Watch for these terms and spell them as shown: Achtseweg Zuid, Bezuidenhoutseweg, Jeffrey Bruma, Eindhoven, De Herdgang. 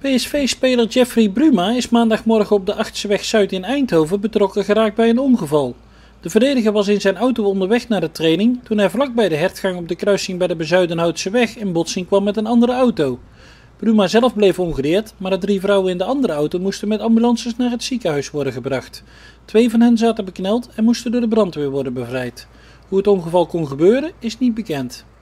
PSV-speler Jeffrey Bruma is maandagmorgen op de Achterweg Zuid in Eindhoven betrokken geraakt bij een ongeval. De verdediger was in zijn auto onderweg naar de training toen hij vlak bij de hertgang op de kruising bij de Bezuidenhoutseweg in botsing kwam met een andere auto. Bruma zelf bleef ongedeerd, maar de 3 vrouwen in de andere auto moesten met ambulances naar het ziekenhuis worden gebracht. 2 van hen zaten bekneld en moesten door de brandweer worden bevrijd. Hoe het ongeval kon gebeuren is niet bekend.